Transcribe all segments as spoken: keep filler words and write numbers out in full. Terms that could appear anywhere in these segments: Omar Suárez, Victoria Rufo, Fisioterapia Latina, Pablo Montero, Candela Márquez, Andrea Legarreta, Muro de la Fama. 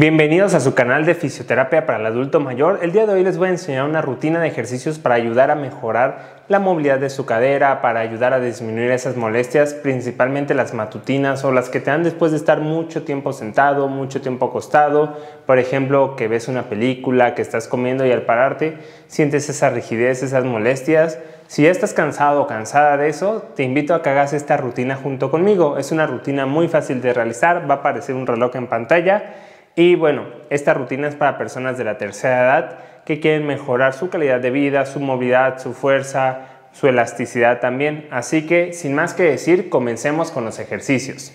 Bienvenidos a su canal de fisioterapia para el adulto mayor. El día de hoy les voy a enseñar una rutina de ejercicios para ayudar a mejorar la movilidad de su cadera, para ayudar a disminuir esas molestias, principalmente las matutinas o las que te dan después de estar mucho tiempo sentado, mucho tiempo acostado. Por ejemplo, que ves una película, que estás comiendo y al pararte sientes esa rigidez, esas molestias. Si ya estás cansado o cansada de eso, te invito a que hagas esta rutina junto conmigo. Es una rutina muy fácil de realizar, va a aparecer un reloj en pantalla. Y bueno, esta rutina es para personas de la tercera edad que quieren mejorar su calidad de vida, su movilidad, su fuerza, su elasticidad también. Así que, sin más que decir, comencemos con los ejercicios.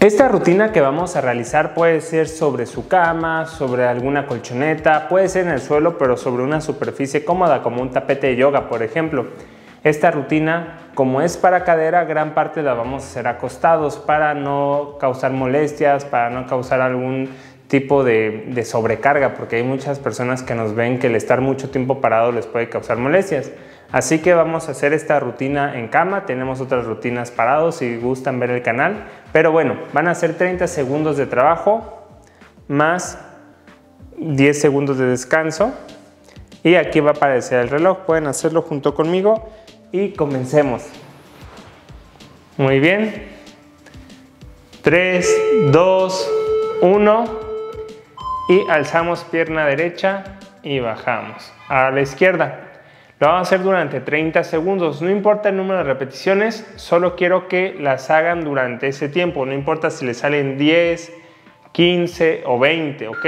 Esta rutina que vamos a realizar puede ser sobre su cama, sobre alguna colchoneta, puede ser en el suelo, pero sobre una superficie cómoda como un tapete de yoga, por ejemplo. Esta rutina, como es para cadera, gran parte la vamos a hacer acostados para no causar molestias, para no causar algún tipo de, de sobrecarga, porque hay muchas personas que nos ven que el estar mucho tiempo parado les puede causar molestias. Así que vamos a hacer esta rutina en cama. Tenemos otras rutinas parados si gustan ver el canal. Pero bueno, van a ser treinta segundos de trabajo más diez segundos de descanso. Y aquí va a aparecer el reloj. Pueden hacerlo junto conmigo. Y comencemos. Muy bien. tres, dos, uno. Y alzamos pierna derecha y bajamos. A la izquierda. Lo vamos a hacer durante treinta segundos. No importa el número de repeticiones, solo quiero que las hagan durante ese tiempo. No importa si les salen diez, quince o veinte, ¿ok?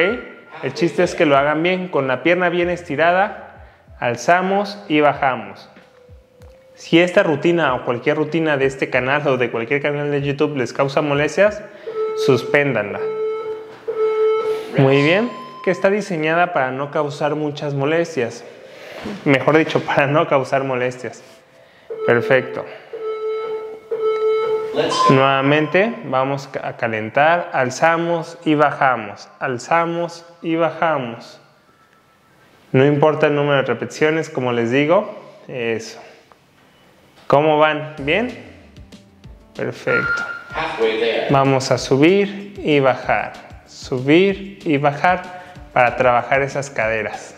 El chiste es que lo hagan bien. Con la pierna bien estirada, alzamos y bajamos. Si esta rutina o cualquier rutina de este canal o de cualquier canal de YouTube les causa molestias, suspéndanla. Muy bien, que está diseñada para no causar muchas molestias. Mejor dicho, para no causar molestias. Perfecto. Nuevamente vamos a calentar, alzamos y bajamos, alzamos y bajamos. No importa el número de repeticiones, como les digo, eso. ¿Cómo van? ¿Bien? Perfecto. Vamos a subir y bajar, subir y bajar para trabajar esas caderas.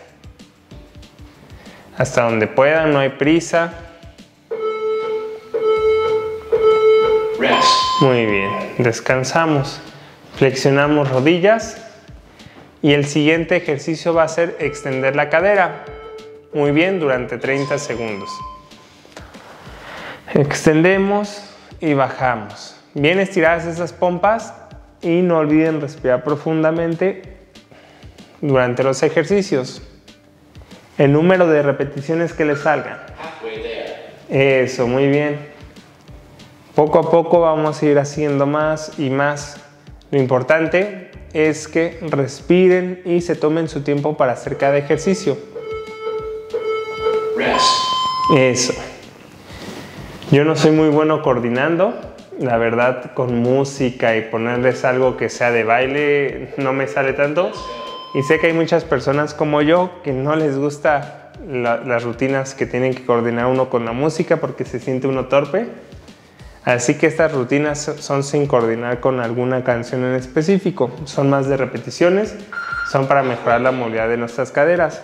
Hasta donde puedan, no hay prisa. Muy bien, descansamos, flexionamos rodillas y el siguiente ejercicio va a ser extender la cadera. Muy bien, durante treinta segundos. Extendemos y bajamos. Bien estiradas esas pompas y no olviden respirar profundamente durante los ejercicios. El número de repeticiones que les salgan. Eso, muy bien. Poco a poco vamos a ir haciendo más y más. Lo importante es que respiren y se tomen su tiempo para hacer cada ejercicio. Eso. Yo no soy muy bueno coordinando, la verdad, con música y ponerles algo que sea de baile no me sale tanto. Y sé que hay muchas personas como yo que no les gusta la, las rutinas que tienen que coordinar uno con la música porque se siente uno torpe. Así que estas rutinas son sin coordinar con alguna canción en específico. Son más de repeticiones, son para mejorar la movilidad de nuestras caderas.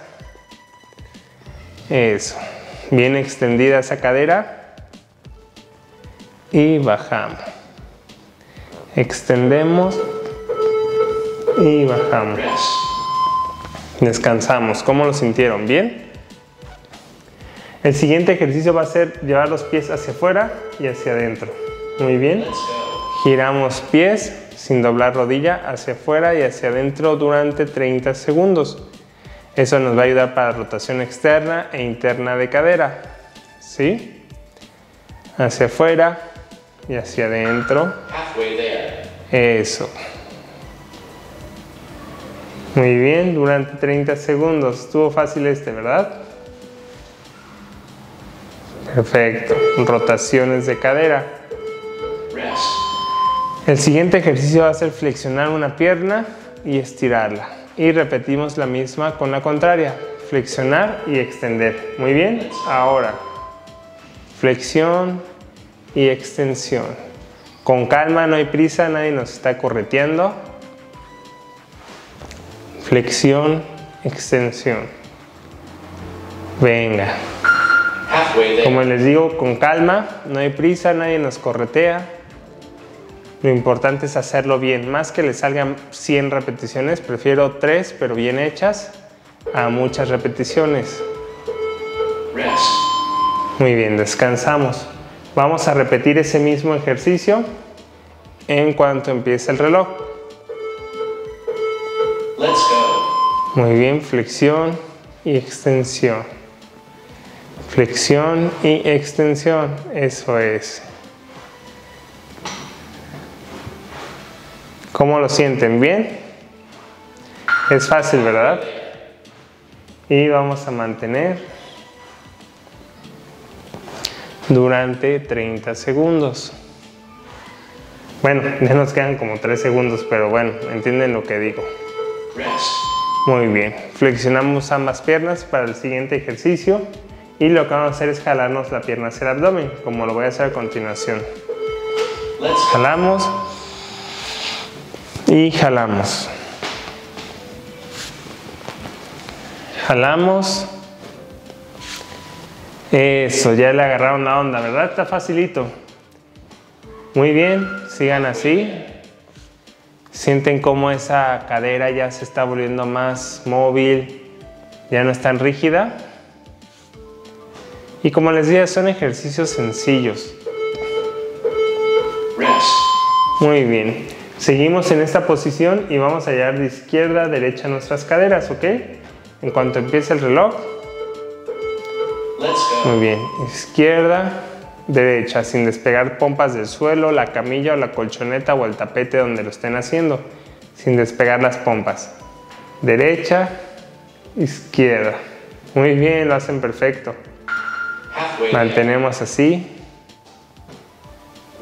Eso, bien extendida esa cadera. Y bajamos, extendemos y bajamos, descansamos. ¿Cómo lo sintieron? ¿Bien? El siguiente ejercicio va a ser llevar los pies hacia afuera y hacia adentro. Muy bien, giramos pies sin doblar rodilla hacia afuera y hacia adentro durante treinta segundos. Eso nos va a ayudar para rotación externa e interna de cadera, ¿sí? Hacia afuera y hacia adentro. Eso. Muy bien, durante treinta segundos. Estuvo fácil este, ¿verdad? Perfecto. Rotaciones de cadera. El siguiente ejercicio va a ser flexionar una pierna y estirarla. Y repetimos la misma con la contraria. Flexionar y extender. Muy bien. Ahora, flexión y extensión. Con calma, no hay prisa, nadie nos está correteando. Flexión, extensión. Venga. Como les digo, con calma, no hay prisa, nadie nos corretea. Lo importante es hacerlo bien. Más que le salgan cien repeticiones, prefiero tres, pero bien hechas, a muchas repeticiones. Muy bien, descansamos. Vamos a repetir ese mismo ejercicio en cuanto empiece el reloj. Muy bien, flexión y extensión. Flexión y extensión, eso es. ¿Cómo lo sienten? ¿Bien? Es fácil, ¿verdad? Y vamos a mantener durante treinta segundos. Bueno, ya nos quedan como tres segundos, pero bueno, entienden lo que digo. Muy bien, flexionamos ambas piernas para el siguiente ejercicio y lo que vamos a hacer es jalarnos la pierna hacia el abdomen, como lo voy a hacer a continuación. Jalamos y jalamos. Jalamos. Eso, ya le agarraron la onda, ¿verdad? Está facilito. Muy bien, sigan así. Sienten como esa cadera ya se está volviendo más móvil, ya no es tan rígida. Y como les decía, son ejercicios sencillos. Muy bien. Seguimos en esta posición y vamos a llevar de izquierda a derecha nuestras caderas, ¿ok? En cuanto empiece el reloj. Muy bien, izquierda, derecha, sin despegar pompas del suelo, la camilla o la colchoneta o el tapete donde lo estén haciendo, sin despegar las pompas. Derecha, izquierda. Muy bien, lo hacen perfecto. Mantenemos así.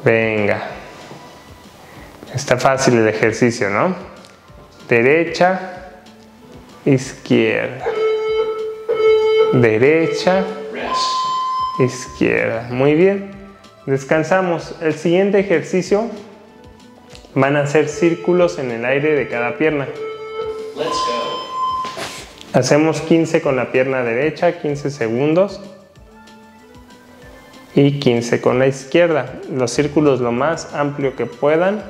Venga. Está fácil el ejercicio, ¿no? Derecha, izquierda. Derecha, izquierda. Muy bien. Descansamos. El siguiente ejercicio van a hacer círculos en el aire de cada pierna. Hacemos quince con la pierna derecha, quince segundos. Y quince con la izquierda. Los círculos lo más amplio que puedan,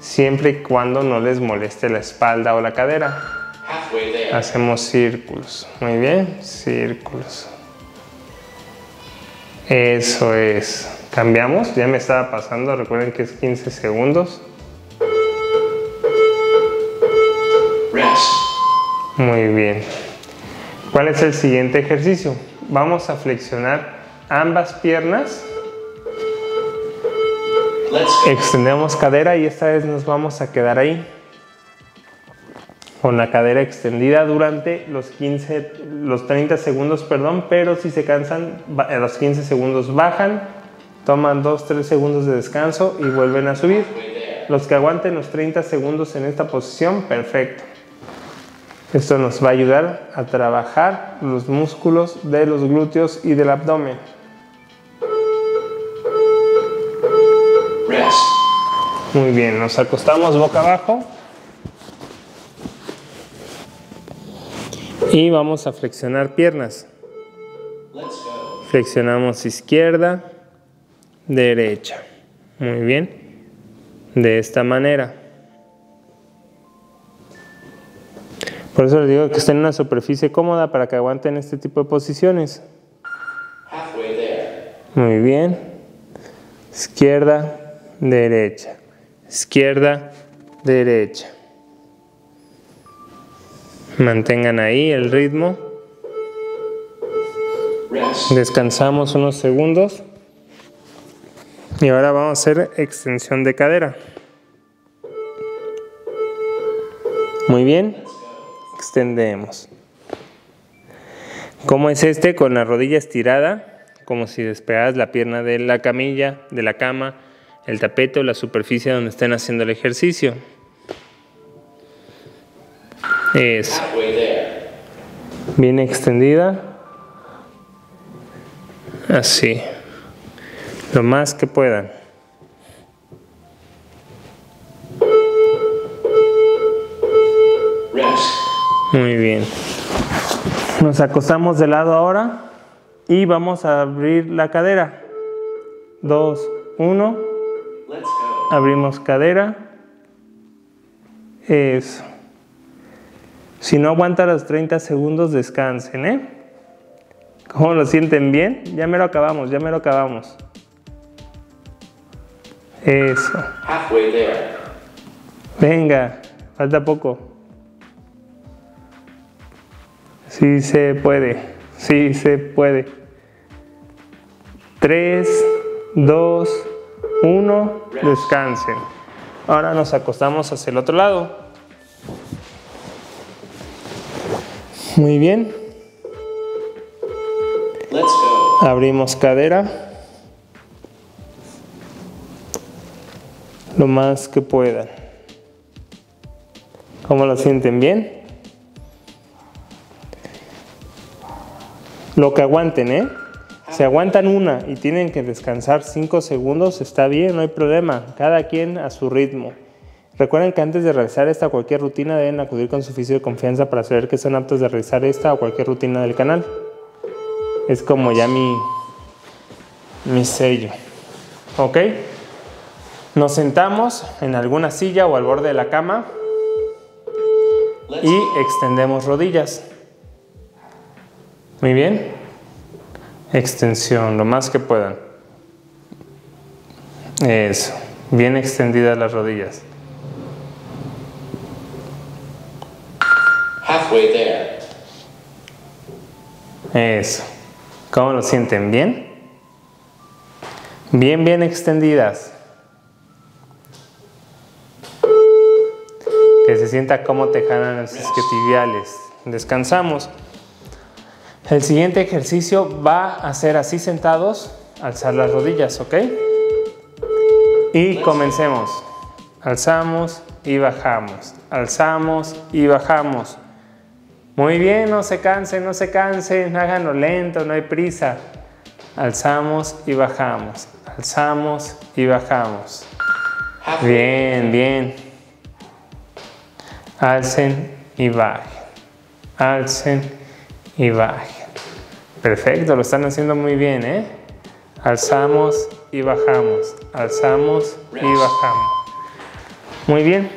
siempre y cuando no les moleste la espalda o la cadera. Hacemos círculos. Muy bien, círculos. Eso es. Cambiamos, ya me estaba pasando, recuerden que es quince segundos. Muy bien. ¿Cuál es el siguiente ejercicio? Vamos a flexionar ambas piernas, extendemos cadera y esta vez nos vamos a quedar ahí con la cadera extendida durante los quince los treinta segundos, perdón, pero si se cansan a los quince segundos bajan, toman dos tres segundos de descanso y vuelven a subir. Los que aguanten los treinta segundos en esta posición, perfecto. Esto nos va a ayudar a trabajar los músculos de los glúteos y del abdomen. Muy bien, nos acostamos boca abajo y vamos a flexionar piernas. Flexionamos izquierda, derecha. Muy bien, de esta manera. Por eso les digo que estén en una superficie cómoda para que aguanten este tipo de posiciones. Muy bien. Izquierda, derecha. Izquierda, derecha. Mantengan ahí el ritmo. Descansamos unos segundos. Y ahora vamos a hacer extensión de cadera. Muy bien. Extendemos. ¿Cómo es este? Con la rodilla estirada, como si despegaras la pierna de la camilla, de la cama, el tapete o la superficie donde estén haciendo el ejercicio. Eso. Bien extendida. Así. Lo más que puedan. Muy bien. Nos acostamos de lado ahora y vamos a abrir la cadera. Dos, uno. Abrimos cadera. Eso. Si no aguanta los treinta segundos, descansen, ¿eh? ¿Cómo lo sienten? ¿Bien? Ya me lo acabamos, ya me lo acabamos. Eso. Halfway there. Venga, falta poco. Sí se puede, sí se puede. tres, dos, uno, descansen. Ahora nos acostamos hacia el otro lado. Muy bien. Let's go. Abrimos cadera. Lo más que puedan. ¿Cómo lo sienten? ¿Bien? Lo que aguanten, ¿eh? Si aguantan una y tienen que descansar cinco segundos, está bien, no hay problema. Cada quien a su ritmo. Recuerden que antes de realizar esta o cualquier rutina deben acudir con su fisio de confianza para saber que son aptos de realizar esta o cualquier rutina del canal. Es como ya mi, mi sello. ¿Ok? Nos sentamos en alguna silla o al borde de la cama y extendemos rodillas. Muy bien. Extensión, lo más que puedan. Eso. Bien extendidas las rodillas. Halfway there. Eso. ¿Cómo lo sienten? ¿Bien? Bien, bien extendidas. Que se sienta cómo te jalan los isquiotibiales. Descansamos. El siguiente ejercicio va a ser así sentados, alzar las rodillas, ¿ok? Y comencemos. Alzamos y bajamos. Alzamos y bajamos. Muy bien, no se cansen, no se cansen, háganlo lento, no hay prisa. Alzamos y bajamos, alzamos y bajamos. Bien, bien. Alcen y bajen, alcen y bajen. Perfecto, lo están haciendo muy bien, ¿eh? Alzamos y bajamos, alzamos y bajamos. Muy bien.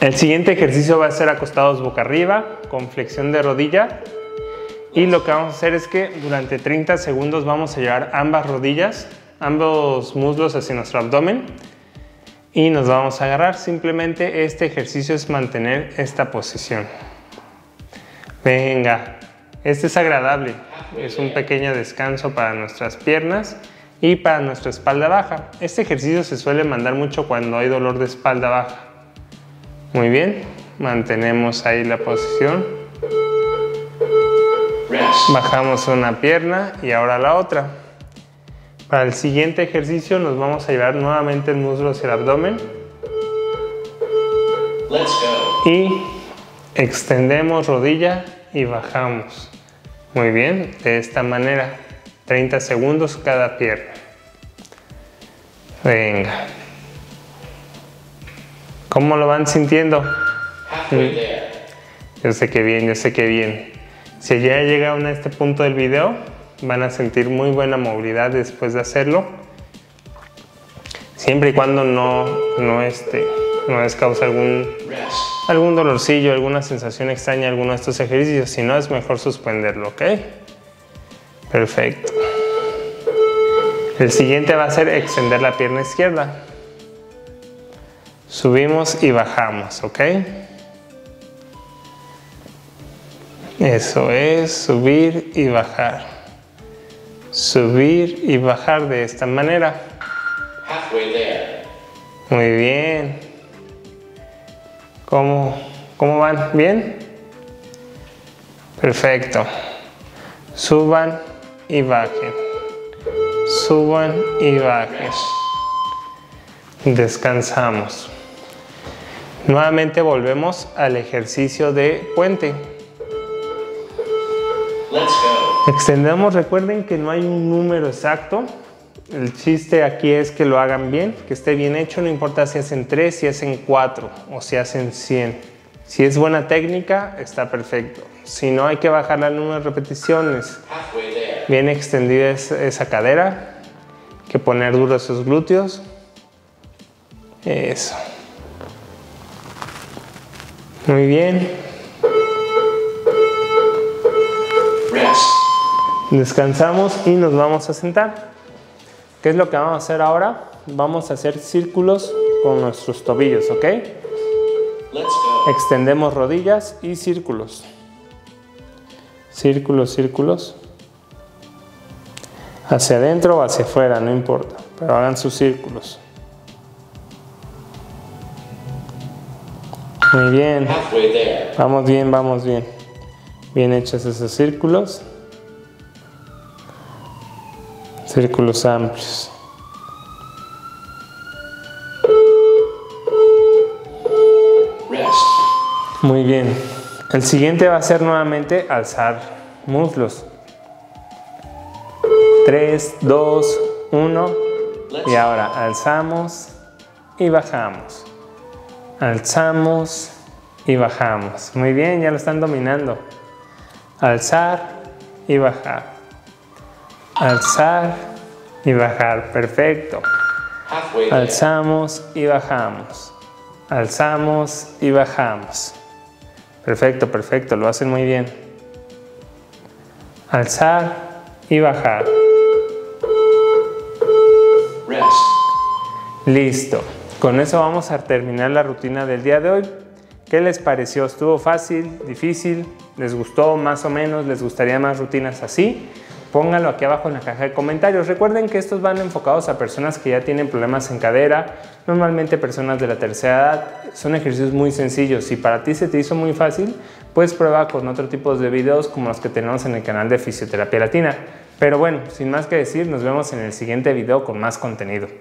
El siguiente ejercicio va a ser acostados boca arriba, con flexión de rodilla. Y lo que vamos a hacer es que durante treinta segundos vamos a llevar ambas rodillas, ambos muslos hacia nuestro abdomen. Y nos vamos a agarrar. Simplemente este ejercicio es mantener esta posición. Venga, este es agradable. Es un pequeño descanso para nuestras piernas y para nuestra espalda baja. Este ejercicio se suele mandar mucho cuando hay dolor de espalda baja. Muy bien, mantenemos ahí la posición. Bajamos una pierna y ahora la otra. Para el siguiente ejercicio nos vamos a llevar nuevamente el muslo hacia el abdomen. Y extendemos rodilla y bajamos. Muy bien, de esta manera. treinta segundos cada pierna. Venga. ¿Cómo lo van sintiendo? Yo sé que bien, yo sé que bien. Si ya llegaron a este punto del video, van a sentir muy buena movilidad después de hacerlo. Siempre y cuando no, no, este, no les cause algún, algún dolorcillo, alguna sensación extraña, alguno de estos ejercicios. Si no, es mejor suspenderlo, ¿ok? Perfecto. El siguiente va a ser extender la pierna izquierda. Subimos y bajamos, ¿ok? Eso es, subir y bajar. Subir y bajar de esta manera. Muy bien. ¿Cómo, cómo van? ¿Bien? Perfecto. Suban y bajen. Suban y bajen. Descansamos. Nuevamente volvemos al ejercicio de puente. Extendemos, recuerden que no hay un número exacto. El chiste aquí es que lo hagan bien, que esté bien hecho, no importa si hacen tres, si hacen cuatro o si hacen cien. Si es buena técnica, está perfecto. Si no, hay que bajarla al número de repeticiones. Bien extendida es esa cadera. Hay que poner duros esos glúteos. Eso. Muy bien. Descansamos y nos vamos a sentar. ¿Qué es lo que vamos a hacer ahora? Vamos a hacer círculos con nuestros tobillos, ¿ok? Extendemos rodillas y círculos. Círculos, círculos. Hacia adentro o hacia afuera, no importa. Pero hagan sus círculos. Muy bien. Vamos bien, vamos bien. Bien hechos esos círculos. Círculos amplios. Muy bien. El siguiente va a ser nuevamente alzar muslos. tres, dos, uno. Y ahora alzamos y bajamos. Alzamos y bajamos. Muy bien, ya lo están dominando. Alzar y bajar. Alzar y bajar. Perfecto. Alzamos y bajamos. Alzamos y bajamos. Perfecto, perfecto, lo hacen muy bien. Alzar y bajar. Rest. Listo. Con eso vamos a terminar la rutina del día de hoy. ¿Qué les pareció? ¿Estuvo fácil? ¿Difícil? ¿Les gustó más o menos? ¿Les gustaría más rutinas así? Pónganlo aquí abajo en la caja de comentarios. Recuerden que estos van enfocados a personas que ya tienen problemas en cadera, normalmente personas de la tercera edad. Son ejercicios muy sencillos. Si para ti se te hizo muy fácil, pues prueba con otro tipo de videos como los que tenemos en el canal de Fisioterapia Latina. Pero bueno, sin más que decir, nos vemos en el siguiente video con más contenido.